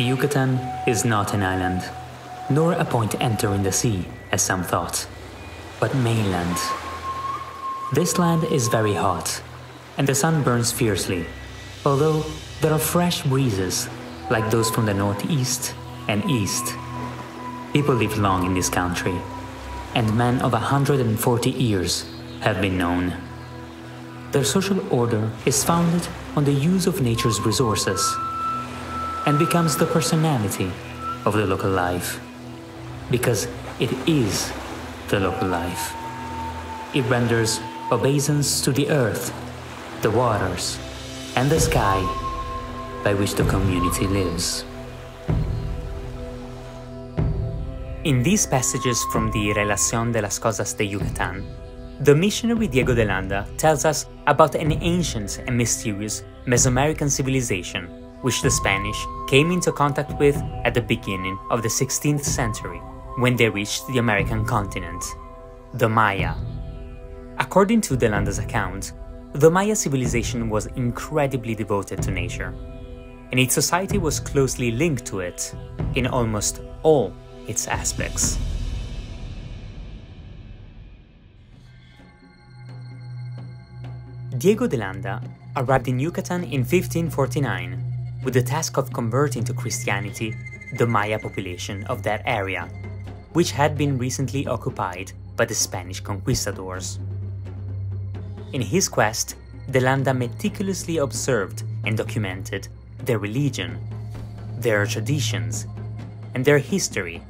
Yucatan is not an island, nor a point entering the sea, as some thought, but mainland. This land is very hot, and the sun burns fiercely, although there are fresh breezes, like those from the northeast and east. People live long in this country, and men of 140 years have been known. Their social order is founded on the use of nature's resources, and becomes the personality of the local life, because it is the local life. It renders obeisance to the earth, the waters, and the sky by which the community lives. In these passages from the Relación de las Cosas de Yucatán, the missionary Diego de Landa tells us about an ancient and mysterious Mesoamerican civilization which the Spanish came into contact with at the beginning of the 16th century, when they reached the American continent, the Maya. According to de Landa's account, the Maya civilization was incredibly devoted to nature, and its society was closely linked to it in almost all its aspects. Diego de Landa arrived in Yucatan in 1549 with the task of converting to Christianity the Maya population of that area, which had been recently occupied by the Spanish conquistadors. In his quest, de Landa meticulously observed and documented their religion, their traditions, and their history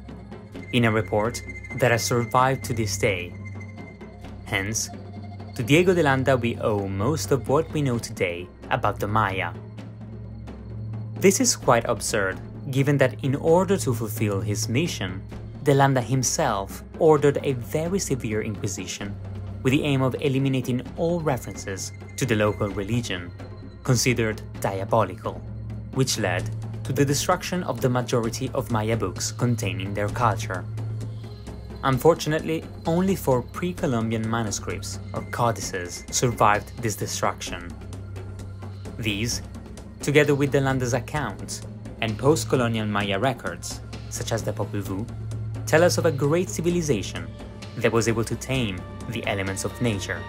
in a report that has survived to this day. Hence, to Diego de Landa we owe most of what we know today about the Maya. This is quite absurd, given that in order to fulfill his mission, de Landa himself ordered a very severe inquisition with the aim of eliminating all references to the local religion, considered diabolical, which led to the destruction of the majority of Maya books containing their culture. Unfortunately, only 4 pre-Columbian manuscripts or codices survived this destruction. These, together with de Landa's accounts and post-colonial Maya records, such as the Popol Vuh, tell us of a great civilization that was able to tame the elements of nature,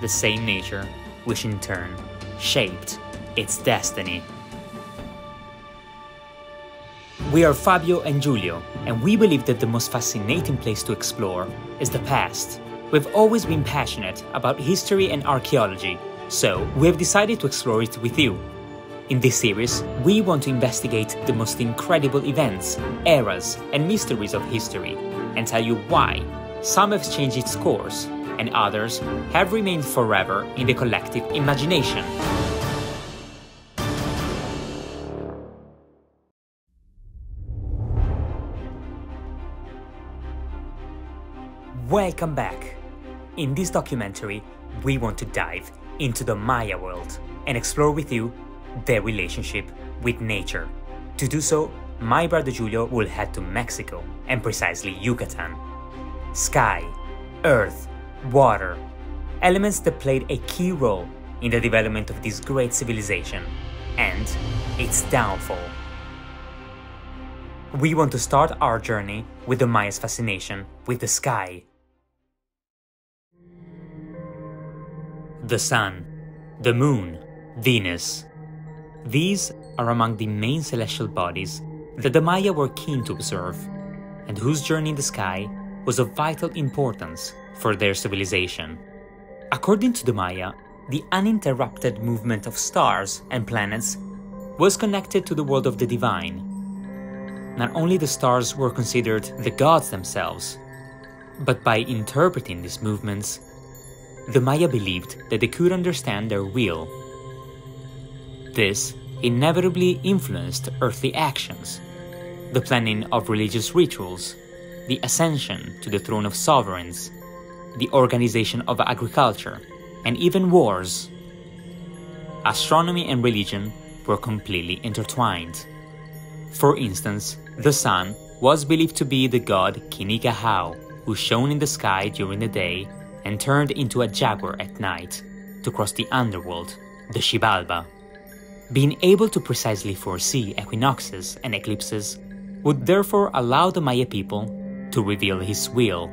the same nature which in turn shaped its destiny. We are Fabio and Giulio, and we believe that the most fascinating place to explore is the past. We've always been passionate about history and archaeology, so we have decided to explore it with you. In this series, we want to investigate the most incredible events, eras, and mysteries of history, and tell you why some have changed its course, and others have remained forever in the collective imagination. Welcome back! In this documentary, we want to dive into the Maya world and explore with you their relationship with nature. To do so, my brother Giulio will head to Mexico, and precisely Yucatan. Sky, earth, water, elements that played a key role in the development of this great civilization and its downfall. We want to start our journey with the Maya's fascination with the sky. The sun, the moon, Venus. These are among the main celestial bodies that the Maya were keen to observe, and whose journey in the sky was of vital importance for their civilization. According to the Maya, the uninterrupted movement of stars and planets was connected to the world of the divine. Not only the stars were considered the gods themselves, but by interpreting these movements, the Maya believed that they could understand their will. This inevitably influenced earthly actions, the planning of religious rituals, the ascension to the throne of sovereigns, the organization of agriculture, and even wars. Astronomy and religion were completely intertwined. For instance, the sun was believed to be the god Kinich Ahau, who shone in the sky during the day and turned into a jaguar at night to cross the underworld, the Shibalba. Being able to precisely foresee equinoxes and eclipses would therefore allow the Maya people to reveal his will.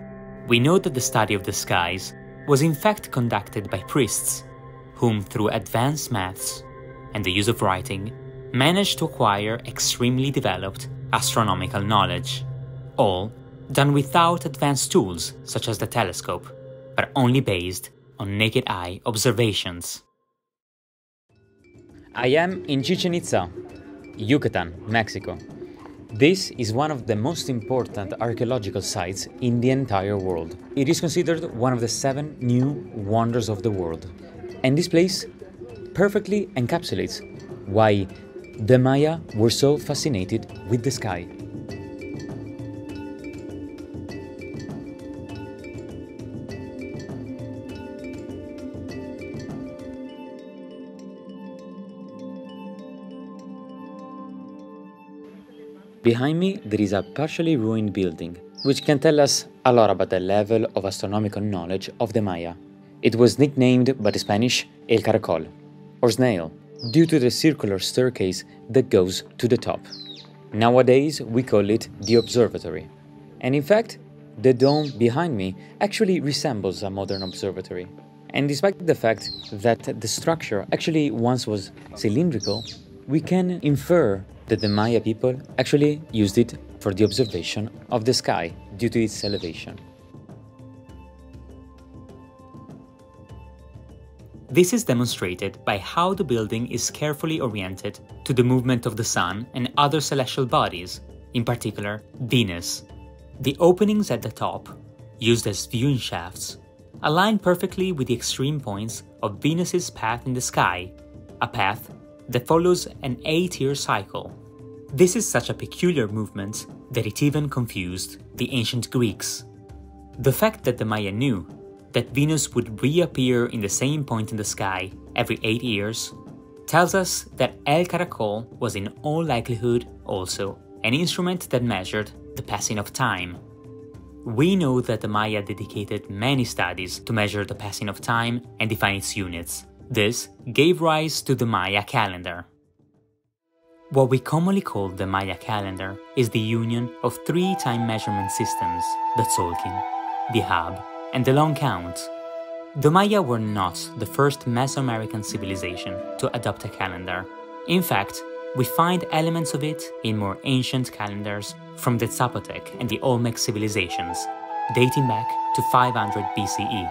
We know that the study of the skies was in fact conducted by priests, whom through advanced maths and the use of writing managed to acquire extremely developed astronomical knowledge, all done without advanced tools such as the telescope, but only based on naked eye observations. I am in Chichen Itza, Yucatán, Mexico. This is one of the most important archaeological sites in the entire world. It is considered one of the 7 new wonders of the world. And this place perfectly encapsulates why the Maya were so fascinated with the sky. Behind me, there is a partially ruined building, which can tell us a lot about the level of astronomical knowledge of the Maya. It was nicknamed by the Spanish El Caracol, or snail, due to the circular staircase that goes to the top. Nowadays, we call it the observatory. And in fact, the dome behind me actually resembles a modern observatory. And despite the fact that the structure actually once was cylindrical, we can infer that the Maya people actually used it for the observation of the sky due to its elevation. This is demonstrated by how the building is carefully oriented to the movement of the sun and other celestial bodies, in particular Venus. The openings at the top, used as viewing shafts, align perfectly with the extreme points of Venus's path in the sky, a path that follows an 8-year cycle. This is such a peculiar movement that it even confused the ancient Greeks. The fact that the Maya knew that Venus would reappear in the same point in the sky every 8 years tells us that El Caracol was in all likelihood also an instrument that measured the passing of time. We know that the Maya dedicated many studies to measure the passing of time and define its units. This gave rise to the Maya calendar. What we commonly call the Maya calendar is the union of 3 time measurement systems, the Tzolkin, the Haab, and the long count. The Maya were not the first Mesoamerican civilization to adopt a calendar. In fact, we find elements of it in more ancient calendars from the Zapotec and the Olmec civilizations, dating back to 500 BCE.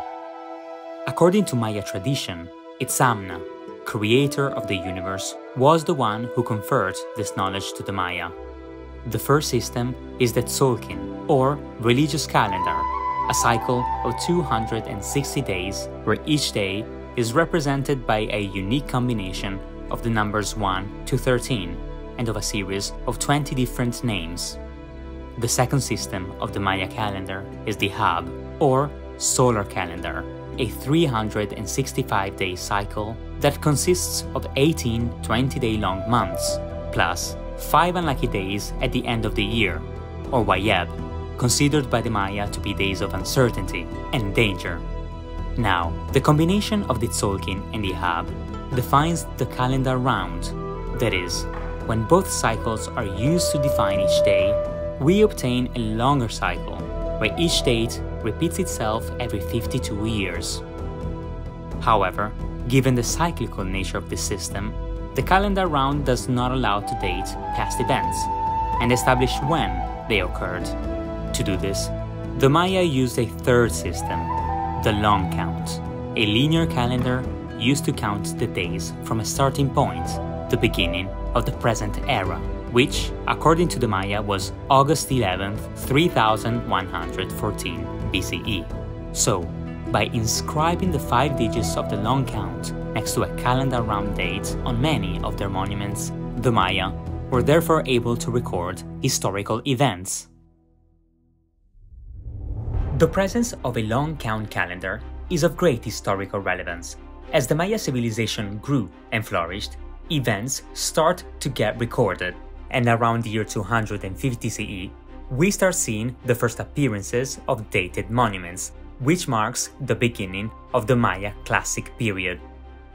According to Maya tradition, Itzamna, creator of the universe, was the one who conferred this knowledge to the Maya. The first system is the Tzolkin, or religious calendar, a cycle of 260 days where each day is represented by a unique combination of the numbers 1 to 13 and of a series of 20 different names. The second system of the Maya calendar is the Haab, or solar calendar, a 365-day cycle that consists of 18 20-day-long months, plus 5 unlucky days at the end of the year, or Wayeb, considered by the Maya to be days of uncertainty and danger. Now, the combination of the Tzolkin and the Haab defines the calendar round, that is, when both cycles are used to define each day, we obtain a longer cycle, where each date repeats itself every 52 years. However, given the cyclical nature of this system, the calendar round does not allow to date past events and establish when they occurred. To do this, the Maya used a third system, the long count, a linear calendar used to count the days from a starting point, the beginning of the present era, which, according to the Maya, was August 11th, 3114 BCE. So, by inscribing the 5 digits of the long count next to a calendar round date on many of their monuments, the Maya were therefore able to record historical events. The presence of a long count calendar is of great historical relevance. As the Maya civilization grew and flourished, events start to get recorded. And around the year 250 CE, we start seeing the first appearances of dated monuments, which marks the beginning of the Maya classic period.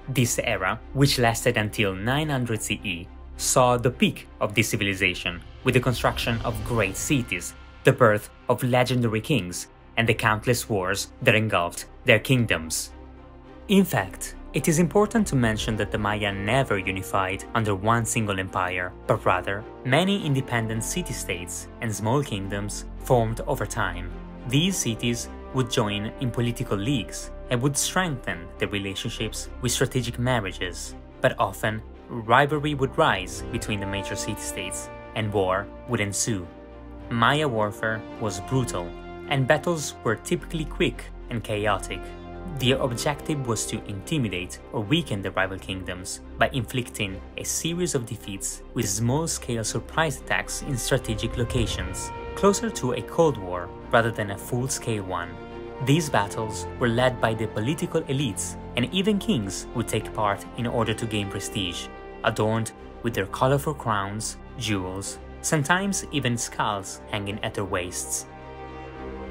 This era, which lasted until 900 CE, saw the peak of this civilization with the construction of great cities, the birth of legendary kings, and the countless wars that engulfed their kingdoms. In fact, it is important to mention that the Maya never unified under one single empire, but rather many independent city-states and small kingdoms formed over time. These cities would join in political leagues and would strengthen their relationships with strategic marriages, but often rivalry would rise between the major city-states and war would ensue. Maya warfare was brutal, and battles were typically quick and chaotic. Their objective was to intimidate or weaken the rival kingdoms by inflicting a series of defeats with small-scale surprise attacks in strategic locations, closer to a Cold War rather than a full-scale one. These battles were led by the political elites, and even kings would take part in order to gain prestige, adorned with their colorful crowns, jewels, sometimes even skulls hanging at their waists.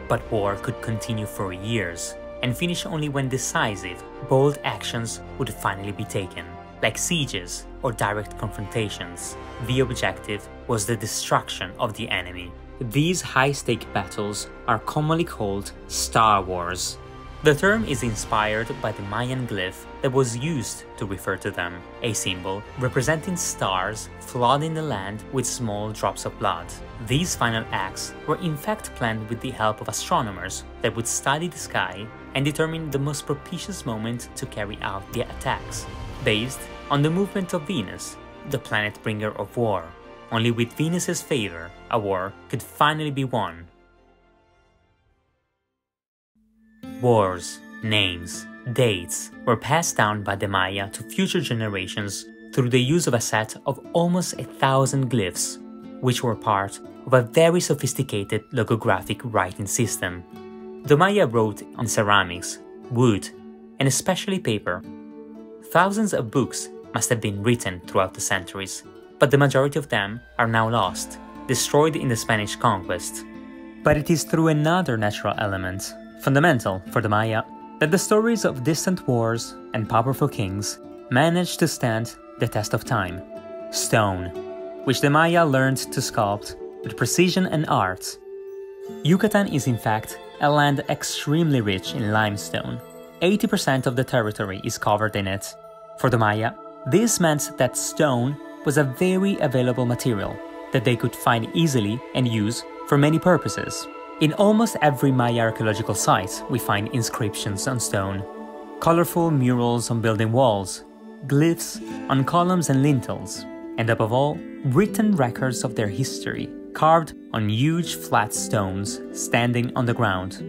But war could continue for years, and finish only when decisive, bold actions would finally be taken, like sieges or direct confrontations. The objective was the destruction of the enemy. These high-stake battles are commonly called Star Wars. The term is inspired by the Mayan glyph that was used to refer to them, a symbol representing stars flooding the land with small drops of blood. These final acts were in fact planned with the help of astronomers that would study the sky and determine the most propitious moment to carry out their attacks, based on the movement of Venus, the planet bringer of war. Only with Venus's favor, a war could finally be won. Wars, names, dates were passed down by the Maya to future generations through the use of a set of almost 1,000 glyphs, which were part of a very sophisticated logographic writing system. The Maya wrote on ceramics, wood, and especially paper. Thousands of books must have been written throughout the centuries, but the majority of them are now lost, destroyed in the Spanish conquest. But it is through another natural element, fundamental for the Maya, that the stories of distant wars and powerful kings managed to stand the test of time: stone, which the Maya learned to sculpt with precision and art. Yucatan is in fact a land extremely rich in limestone. 80% of the territory is covered in it. For the Maya, this meant that stone was a very available material that they could find easily and use for many purposes. In almost every Maya archaeological site, we find inscriptions on stone, colorful murals on building walls, glyphs on columns and lintels, and above all, written records of their history, carved on huge flat stones standing on the ground.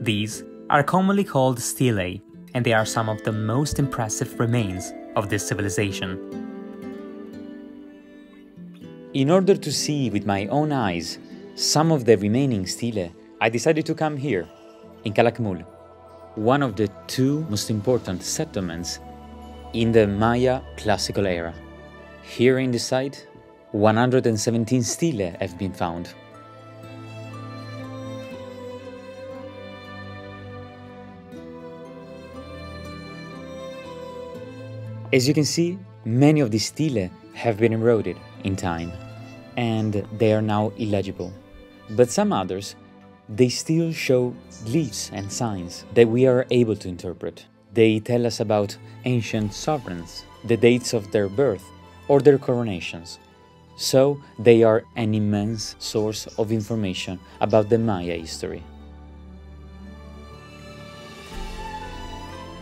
These are commonly called stelae, and they are some of the most impressive remains of this civilization. In order to see with my own eyes some of the remaining stelae, I decided to come here, in Calakmul, one of the two most important settlements in the Maya classical era. Here in this site, 117 stelae have been found. As you can see, many of these stelae have been eroded in time, and they are now illegible. But some others, they still show glyphs and signs that we are able to interpret. They tell us about ancient sovereigns, the dates of their birth, or their coronations. So they are an immense source of information about the Maya history.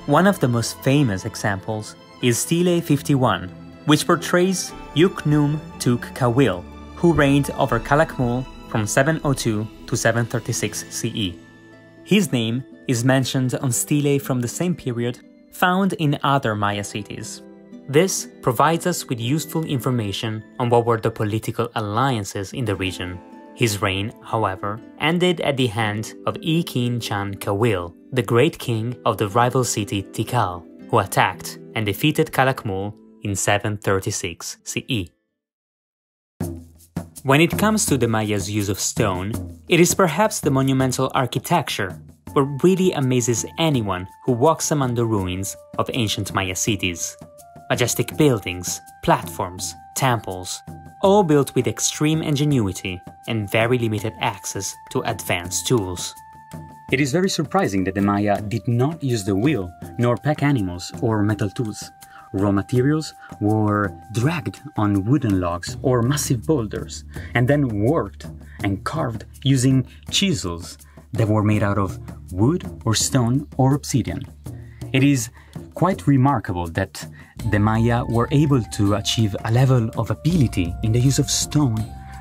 One of the most famous examples is Stelae 51, which portrays Yuknum Tuk Kawil, who reigned over Calakmul from 702 to 736 CE. His name is mentioned on stelae from the same period found in other Maya cities. This provides us with useful information on what were the political alliances in the region. His reign, however, ended at the hand of Yikin Chan K'awiil, the great king of the rival city Tikal, who attacked and defeated Calakmul in 736 CE. When it comes to the Maya's use of stone, it is perhaps the monumental architecture but really amazes anyone who walks among the ruins of ancient Maya cities. Majestic buildings, platforms, temples, all built with extreme ingenuity and very limited access to advanced tools. It is very surprising that the Maya did not use the wheel, nor pack animals or metal tools. Raw materials were dragged on wooden logs or massive boulders, and then worked and carved using chisels that were made out of wood or stone or obsidian. It is quite remarkable that the Maya were able to achieve a level of ability in the use of stone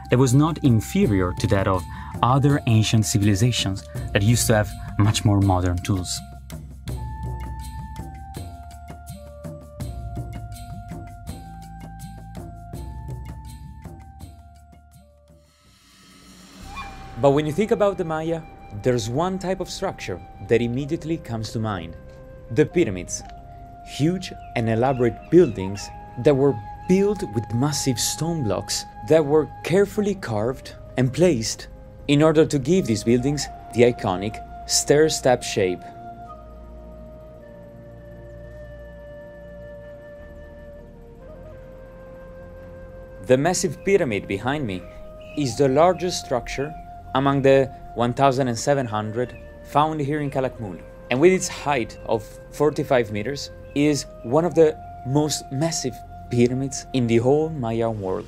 that was not inferior to that of other ancient civilizations that used to have much more modern tools. But when you think about the Maya, there's one type of structure that immediately comes to mind. The pyramids. Huge and elaborate buildings that were built with massive stone blocks that were carefully carved and placed in order to give these buildings the iconic stair-step shape. The massive pyramid behind me is the largest structure among the 1,700 found here in Calakmul, and with its height of 45 meters, is one of the most massive pyramids in the whole Maya world.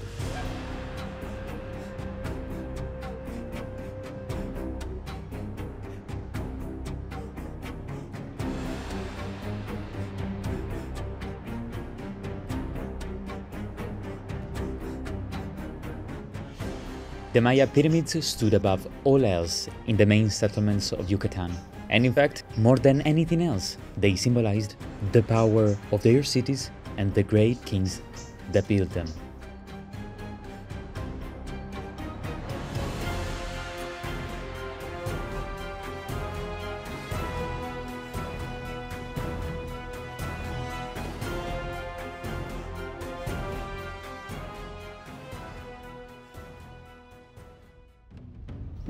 The Maya pyramids stood above all else in the main settlements of Yucatan. And in fact, more than anything else, they symbolized the power of their cities and the great kings that built them.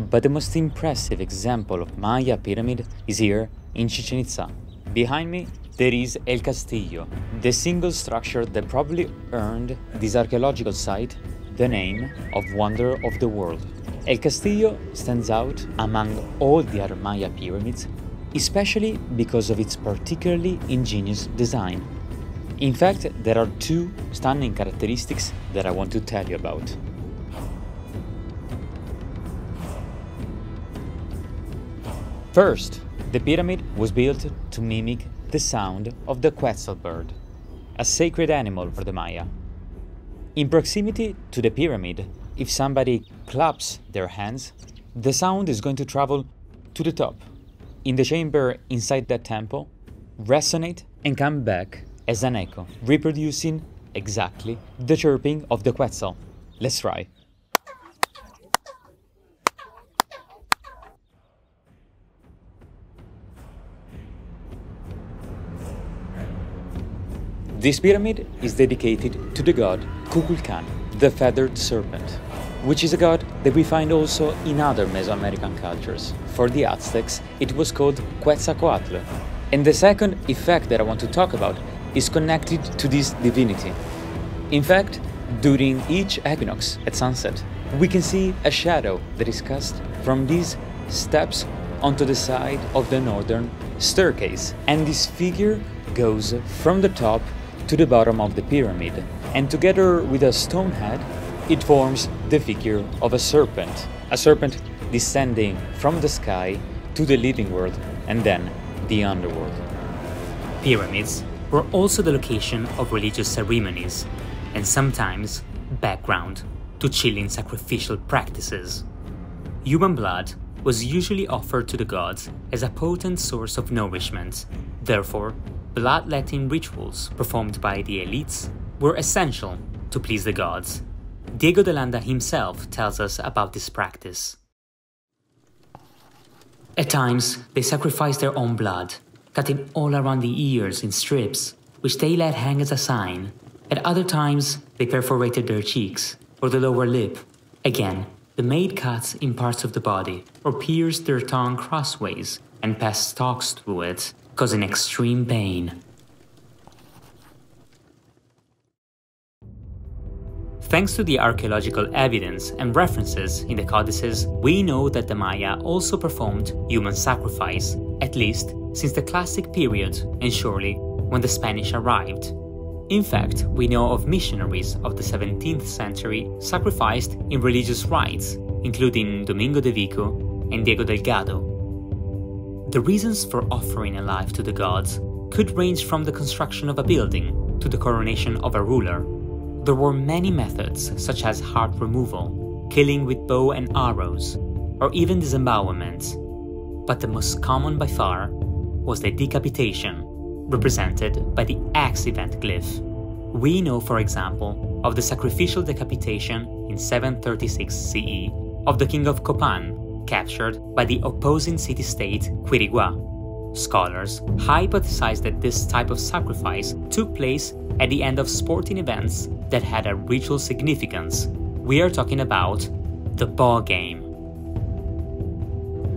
But the most impressive example of Maya pyramid is here in Chichen Itza. Behind me, there is El Castillo, the single structure that probably earned this archaeological site the name of Wonder of the World. El Castillo stands out among all the other Maya pyramids, especially because of its particularly ingenious design. In fact, there are two stunning characteristics that I want to tell you about. First, the pyramid was built to mimic the sound of the Quetzal bird, a sacred animal for the Maya. In proximity to the pyramid, if somebody claps their hands, the sound is going to travel to the top, in the chamber inside that temple, resonate and come back as an echo, reproducing exactly the chirping of the Quetzal. Let's try. This pyramid is dedicated to the god Kukulkan, the feathered serpent, which is a god that we find also in other Mesoamerican cultures. For the Aztecs, it was called Quetzalcoatl. And the second effect that I want to talk about is connected to this divinity. In fact, during each equinox at sunset, we can see a shadow that is cast from these steps onto the side of the northern staircase. And this figure goes from the top to the bottom of the pyramid, and together with a stone head, it forms the figure of a serpent descending from the sky to the living world and then the underworld. Pyramids were also the location of religious ceremonies and sometimes background to chilling sacrificial practices. Human blood was usually offered to the gods as a potent source of nourishment, therefore, bloodletting rituals performed by the elites were essential to please the gods. Diego de Landa himself tells us about this practice. At times, they sacrificed their own blood, cutting all around the ears in strips, which they let hang as a sign. At other times, they perforated their cheeks or the lower lip. Again, they made cuts in parts of the body or pierced their tongue crossways and passed stalks through it, causing extreme pain. Thanks to the archaeological evidence and references in the codices, we know that the Maya also performed human sacrifice, at least since the classic period and surely when the Spanish arrived. In fact, we know of missionaries of the 17th century sacrificed in religious rites, including Domingo de Vico and Diego Delgado. The reasons for offering a life to the gods could range from the construction of a building to the coronation of a ruler. There were many methods, such as heart removal, killing with bow and arrows, or even disembowelment. But the most common by far was the decapitation, represented by the axe event glyph. We know, for example, of the sacrificial decapitation in 736 CE of the king of Copan, captured by the opposing city-state Quirigua. Scholars hypothesize that this type of sacrifice took place at the end of sporting events that had a ritual significance. We are talking about the ball game.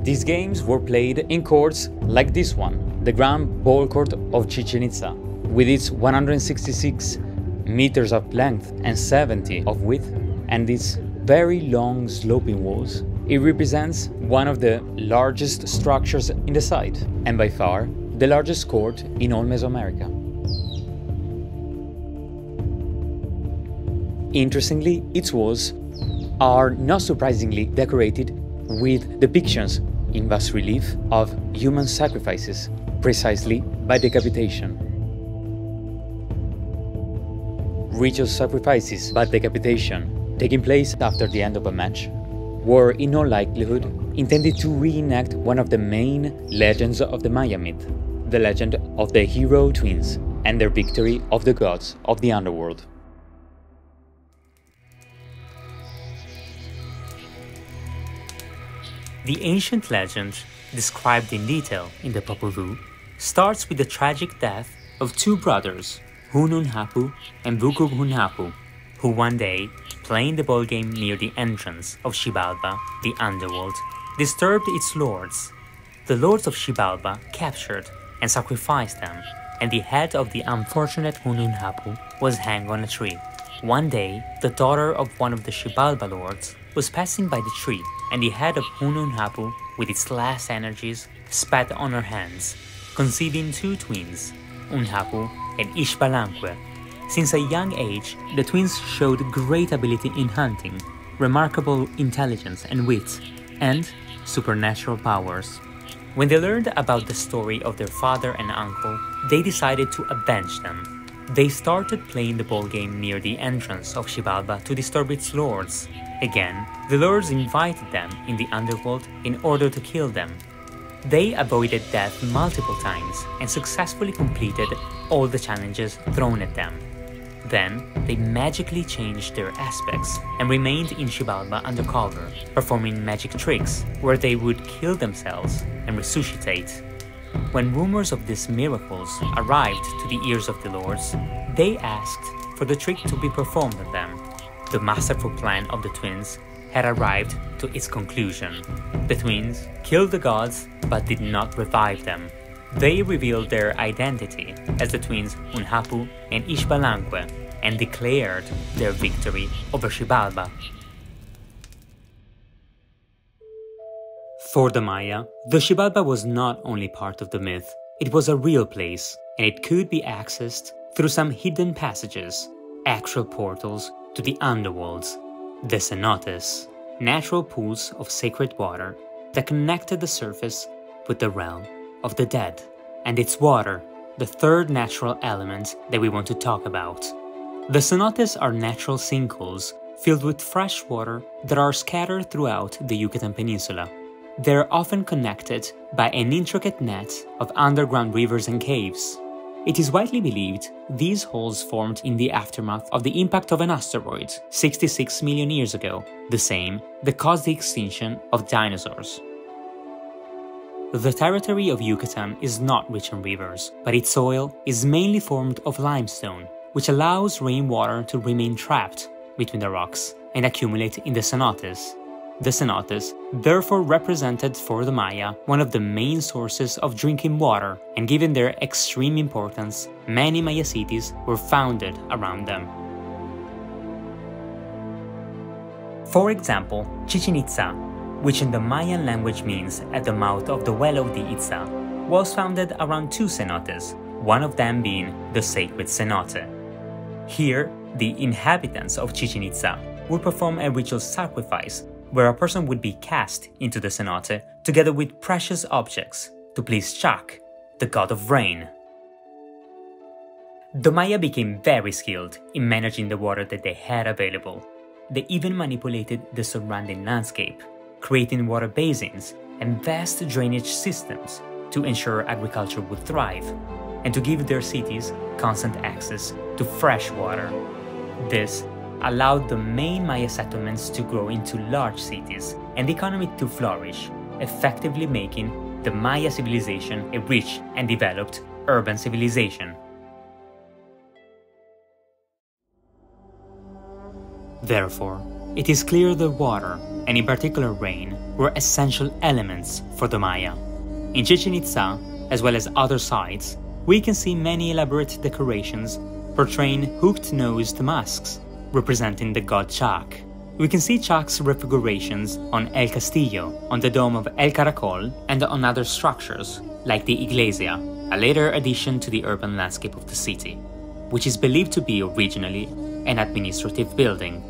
These games were played in courts like this one, the Grand Ball Court of Chichen Itza, with its 166 meters of length and 70 of width, and its very long sloping walls. It represents one of the largest structures in the site, and by far the largest court in all Mesoamerica. Interestingly, its walls are not surprisingly decorated with depictions in bas relief of human sacrifices, precisely by decapitation. Ritual sacrifices by decapitation, taking place after the end of a match, were in all likelihood intended to reenact one of the main legends of the Maya myth, the legend of the hero twins and their victory of the gods of the underworld. The ancient legend, described in detail in the Popol Vuh, starts with the tragic death of two brothers, Hun Hunahpu and Hunhapu, who one day, playing the ball game near the entrance of Shibalba, the underworld, disturbed its lords. The lords of Shibalba captured and sacrificed them, and the head of the unfortunate Hun Hunahpu was hanged on a tree. One day, the daughter of one of the Xibalba lords was passing by the tree, and the head of Hun Hunahpu, with its last energies, spat on her hands, conceiving two twins, Hunhapu and Ishbalanque. Since a young age, the twins showed great ability in hunting, remarkable intelligence and wit, and supernatural powers. When they learned about the story of their father and uncle, they decided to avenge them. They started playing the ball game near the entrance of Xibalba to disturb its lords. Again, the lords invited them in the underworld in order to kill them. They avoided death multiple times and successfully completed all the challenges thrown at them. Then, they magically changed their aspects and remained in Xibalba undercover, performing magic tricks where they would kill themselves and resuscitate. When rumors of these miracles arrived to the ears of the lords, they asked for the trick to be performed on them. The masterful plan of the twins had arrived to its conclusion. The twins killed the gods but did not revive them. They revealed their identity as the twins Hunhapu and Ishbalanque and declared their victory over Xibalba. For the Maya, the Xibalba was not only part of the myth, it was a real place, and it could be accessed through some hidden passages, actual portals to the underworlds, the Cenotes, natural pools of sacred water that connected the surface with the realm of the dead, and its water, the third natural element that we want to talk about. The Cenotes are natural sinkholes filled with fresh water that are scattered throughout the Yucatan Peninsula. They're often connected by an intricate net of underground rivers and caves. It is widely believed these holes formed in the aftermath of the impact of an asteroid 66 million years ago, the same that caused the extinction of dinosaurs. The territory of Yucatan is not rich in rivers, but its soil is mainly formed of limestone, which allows rainwater to remain trapped between the rocks and accumulate in the cenotes. The cenotes therefore represented for the Maya one of the main sources of drinking water, and given their extreme importance, many Maya cities were founded around them. For example, Chichen Itza, which in the Mayan language means at the mouth of the well of the Itza, was founded around two cenotes, one of them being the sacred cenote. Here, the inhabitants of Chichen Itza would perform a ritual sacrifice where a person would be cast into the cenote together with precious objects to please Chaac, the god of rain. The Maya became very skilled in managing the water that they had available. They even manipulated the surrounding landscape, creating water basins and vast drainage systems to ensure agriculture would thrive and to give their cities constant access to fresh water. This allowed the main Maya settlements to grow into large cities and the economy to flourish, effectively making the Maya civilization a rich and developed urban civilization. Therefore, it is clear that water, and in particular rain, were essential elements for the Maya. In Chichen Itza, as well as other sites, we can see many elaborate decorations portraying hooked-nosed masks, representing the god Chaac. We can see Chaac's refigurations on El Castillo, on the dome of El Caracol, and on other structures, like the Iglesia, a later addition to the urban landscape of the city, which is believed to be originally an administrative building.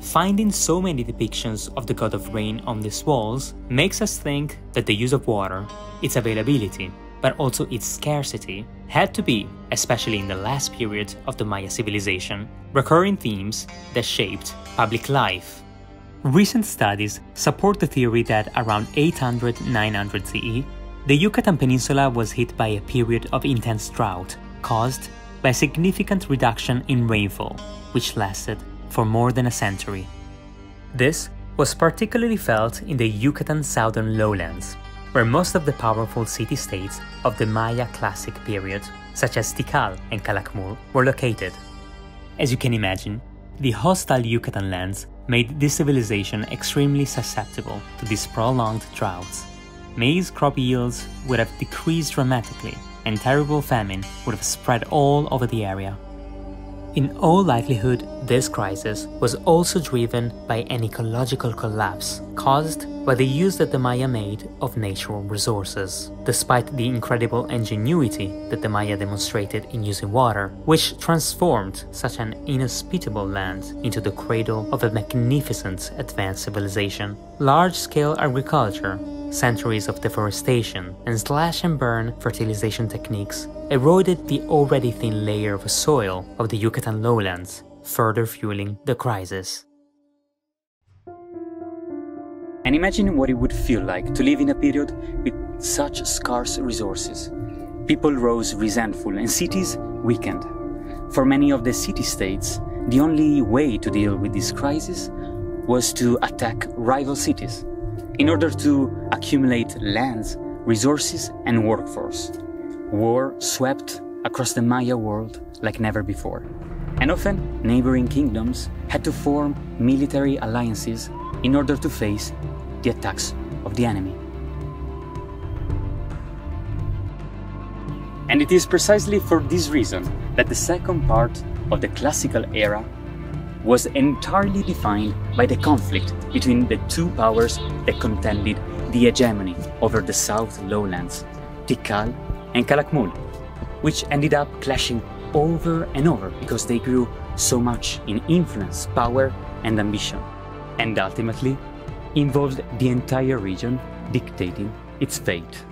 Finding so many depictions of the god of rain on these walls makes us think that the use of water, its availability, but also its scarcity, had to be, especially in the last period of the Maya civilization, recurring themes that shaped public life. Recent studies support the theory that around 800–900 CE, the Yucatan Peninsula was hit by a period of intense drought caused by a significant reduction in rainfall, which lasted for more than a century. This was particularly felt in the Yucatan southern lowlands, where most of the powerful city-states of the Maya classic period, such as Tikal and Calakmul, were located. As you can imagine, the hostile Yucatan lands made this civilization extremely susceptible to these prolonged droughts. Maize crop yields would have decreased dramatically, and terrible famine would have spread all over the area. In all likelihood, this crisis was also driven by an ecological collapse caused by the use that the Maya made of natural resources. Despite the incredible ingenuity that the Maya demonstrated in using water, which transformed such an inhospitable land into the cradle of a magnificent advanced civilization, large-scale agriculture, centuries of deforestation, and slash-and-burn fertilization techniques eroded the already thin layer of soil of the Yucatan lowlands, further fueling the crisis. And imagine what it would feel like to live in a period with such scarce resources. People rose resentful and cities weakened. For many of the city-states, the only way to deal with this crisis was to attack rival cities, in order to accumulate lands, resources, and workforce. War swept across the Maya world like never before, and often neighboring kingdoms had to form military alliances in order to face the attacks of the enemy. And it is precisely for this reason that the second part of the classical era was entirely defined by the conflict between the two powers that contended the hegemony over the south lowlands, Tikal and Calakmul, which ended up clashing over and over because they grew so much in influence, power, and ambition, and ultimately involved the entire region dictating its fate.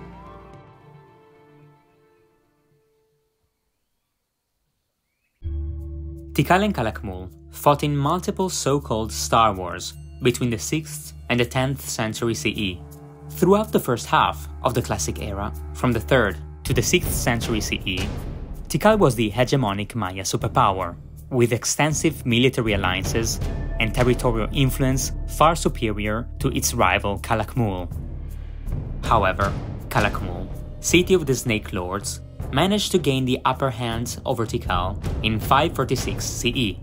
Tikal and Calakmul fought in multiple so-called Star Wars between the 6th and the 10th century CE. Throughout the first half of the classic era, from the 3rd to the 6th century CE, Tikal was the hegemonic Maya superpower, with extensive military alliances and territorial influence far superior to its rival Calakmul. However, Calakmul, city of the Snake Lords, managed to gain the upper hand over Tikal in 546 CE,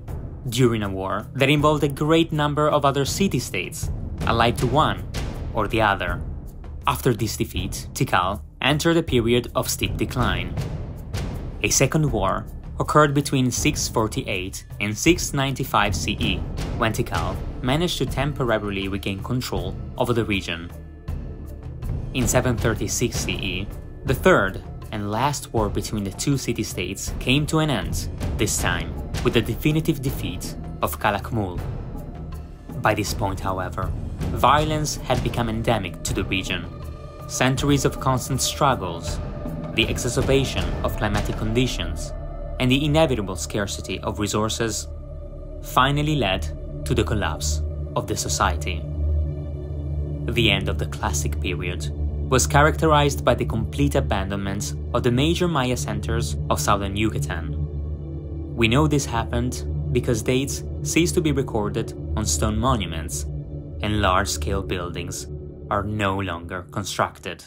during a war that involved a great number of other city-states, allied to one or the other. After this defeat, Tikal entered a period of steep decline. A second war occurred between 648 and 695 CE, when Tikal managed to temporarily regain control over the region. In 736 CE, the third and last war between the two city-states came to an end, this time with the definitive defeat of Calakmul. By this point, however, violence had become endemic to the region. Centuries of constant struggles, the exacerbation of climatic conditions, and the inevitable scarcity of resources finally led to the collapse of the society. The end of the classic period was characterized by the complete abandonment of the major Maya centers of southern Yucatan. We know this happened because dates ceased to be recorded on stone monuments and large-scale buildings are no longer constructed.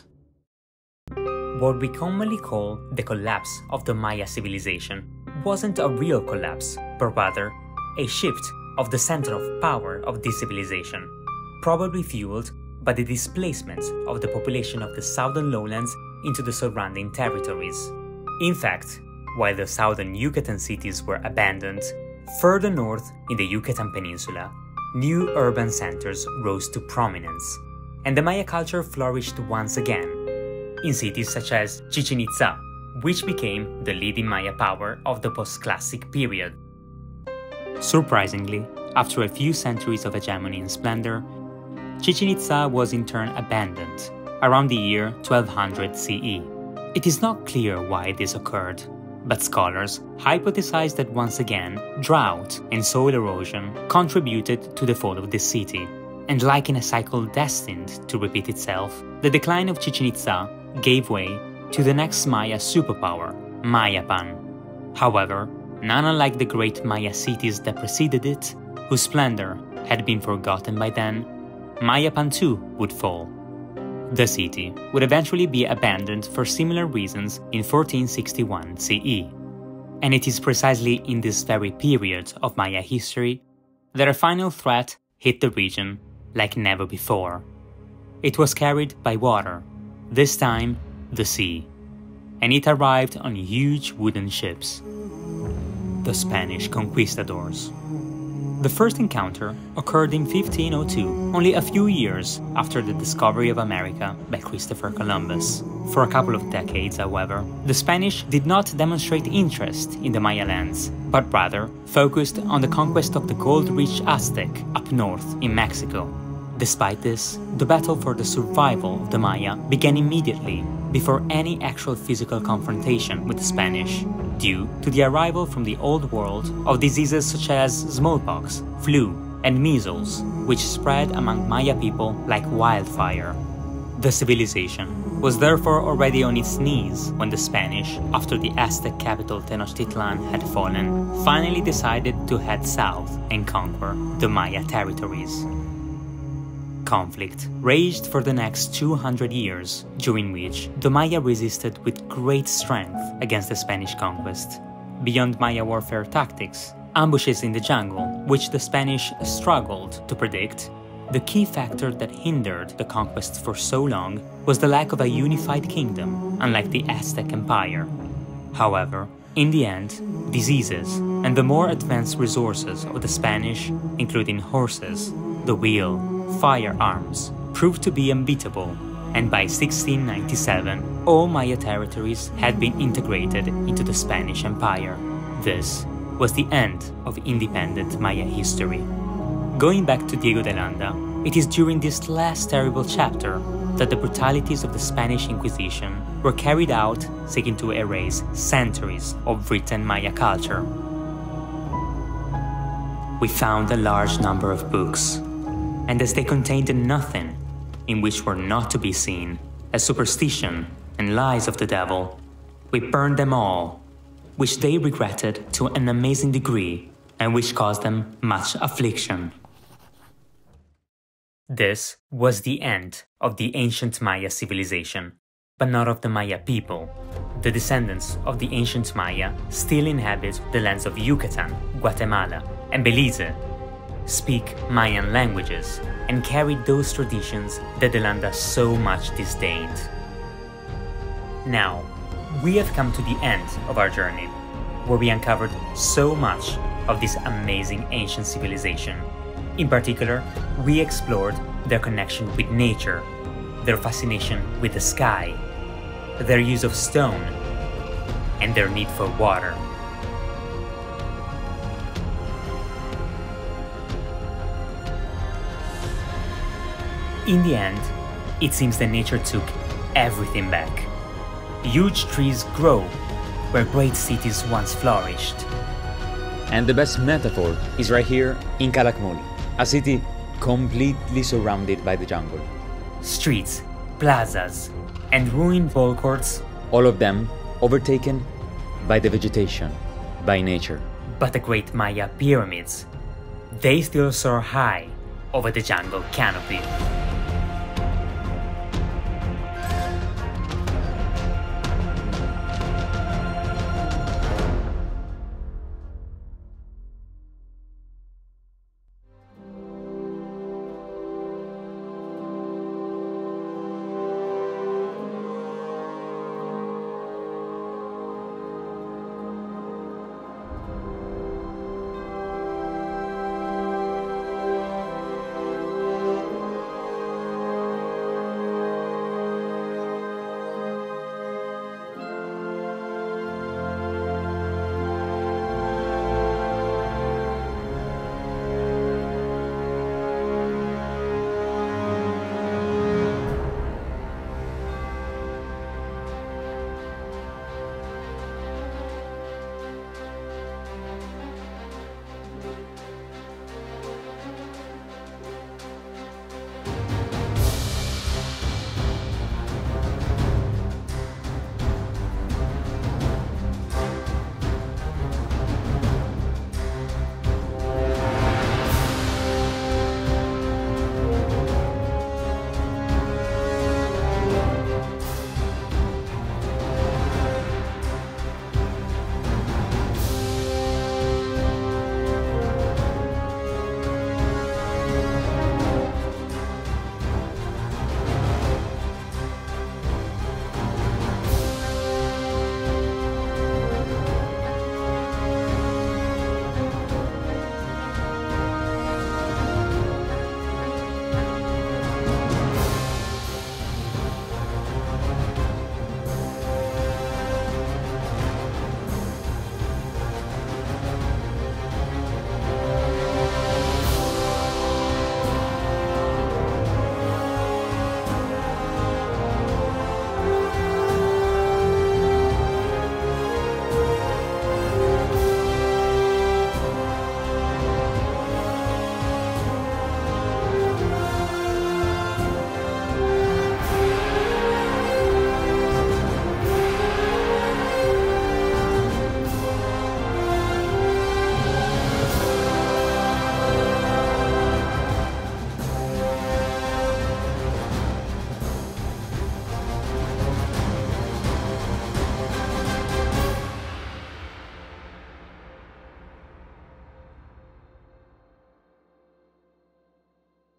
What we commonly call the collapse of the Maya civilization wasn't a real collapse, but rather a shift of the center of power of this civilization, probably fueled by the displacement of the population of the southern lowlands into the surrounding territories. In fact, while the southern Yucatan cities were abandoned, further north in the Yucatan Peninsula, new urban centers rose to prominence, and the Maya culture flourished once again, in cities such as Chichen Itza, which became the leading Maya power of the post-classic period. Surprisingly, after a few centuries of hegemony and splendor, Chichen Itza was in turn abandoned around the year 1200 CE. It is not clear why this occurred, but scholars hypothesize that once again drought and soil erosion contributed to the fall of this city, and like in a cycle destined to repeat itself, the decline of Chichen Itza gave way to the next Maya superpower, Mayapan. However, none unlike the great Maya cities that preceded it, whose splendor had been forgotten by then, Mayapan too would fall. The city would eventually be abandoned for similar reasons in 1461 CE. And it is precisely in this very period of Maya history that a final threat hit the region like never before. It was carried by water, this time the sea, and it arrived on huge wooden ships, the Spanish conquistadors. The first encounter occurred in 1502, only a few years after the discovery of America by Christopher Columbus. For a couple of decades, however, the Spanish did not demonstrate interest in the Maya lands, but rather focused on the conquest of the gold-rich Aztec up north in Mexico. Despite this, the battle for the survival of the Maya began immediately, before any actual physical confrontation with the Spanish, due to the arrival from the Old World of diseases such as smallpox, flu, and measles, which spread among Maya people like wildfire. The civilization was therefore already on its knees when the Spanish, after the Aztec capital Tenochtitlan had fallen, finally decided to head south and conquer the Maya territories. Conflict raged for the next 200 years, during which the Maya resisted with great strength against the Spanish conquest. Beyond Maya warfare tactics, ambushes in the jungle, which the Spanish struggled to predict, the key factor that hindered the conquest for so long was the lack of a unified kingdom, unlike the Aztec Empire. However, in the end, diseases and the more advanced resources of the Spanish, including horses, the wheel, firearms, proved to be unbeatable, and by 1697 all Maya territories had been integrated into the Spanish Empire. This was the end of independent Maya history. Going back to Diego de Landa, it is during this last terrible chapter that the brutalities of the Spanish Inquisition were carried out, seeking to erase centuries of written Maya culture. We found a large number of books, and as they contained nothing in which were not to be seen as superstition and lies of the devil, we burned them all, which they regretted to an amazing degree and which caused them much affliction. This was the end of the ancient Maya civilization, but not of the Maya people. The descendants of the ancient Maya still inhabit the lands of Yucatan, Guatemala, and Belize, speak Mayan languages and carried those traditions that De Landa so much disdained. Now, we have come to the end of our journey, where we uncovered so much of this amazing ancient civilization. In particular, we explored their connection with nature, their fascination with the sky, their use of stone, and their need for water. In the end, it seems that nature took everything back. Huge trees grow where great cities once flourished. And the best metaphor is right here in Calakmul, a city completely surrounded by the jungle. Streets, plazas, and ruined ball courts, all of them overtaken by the vegetation, by nature. But the great Maya pyramids, they still soar high over the jungle canopy.